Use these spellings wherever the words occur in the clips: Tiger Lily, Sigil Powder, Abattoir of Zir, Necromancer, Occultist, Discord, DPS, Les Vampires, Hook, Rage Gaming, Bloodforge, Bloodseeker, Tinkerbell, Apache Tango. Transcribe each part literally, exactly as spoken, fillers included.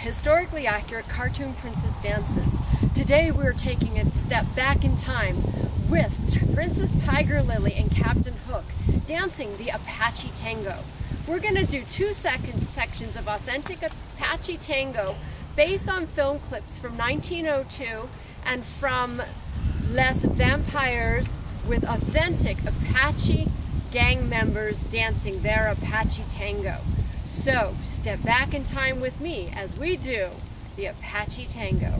Historically accurate cartoon princess dances. Today we're taking a step back in time with Princess Tiger Lily and Captain Hook dancing the Apache Tango. We're going to do two second sections of authentic Apache Tango based on film clips from nineteen oh two and from Les Vampires with authentic Apache gang members dancing their Apache Tango. So, step back in time with me as we do the Apache Tango.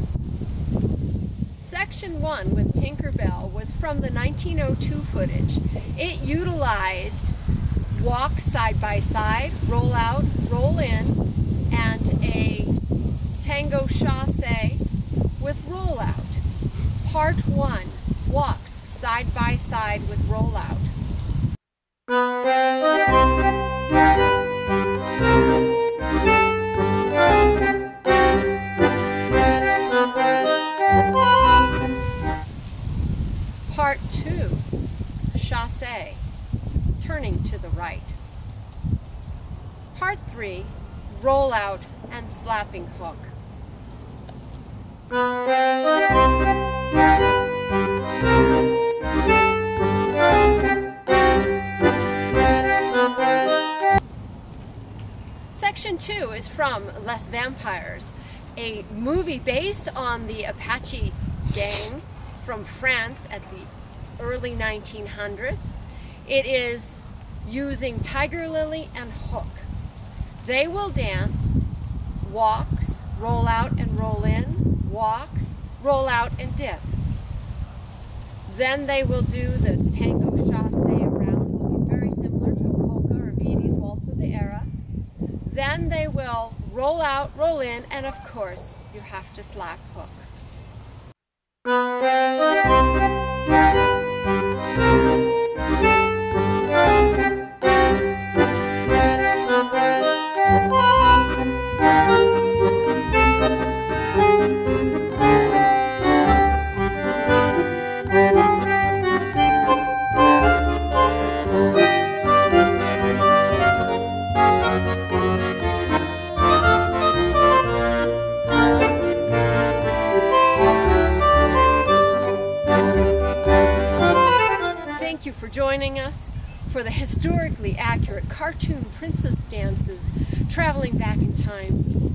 Section one with Tinkerbell was from the nineteen oh two footage. It utilized walk side by side, roll out, roll in, and a tango chassé with roll out. Part one, walks side by side with roll out. Part two, chassé, turning to the right. Part three, roll out and slapping hook. Section two is from Les Vampires, a movie based on the Apache gang from France at the early nineteen hundreds. It is using Tiger Lily and Hook. They will dance walks, roll out and roll in, walks, roll out and dip. Then they will do the tango chassé around, looking very similar to a polka or Viennese waltz of the era. Then they will roll out, roll in, and of course you have to slap hook. Joining us for the historically accurate cartoon princess dances traveling back in time.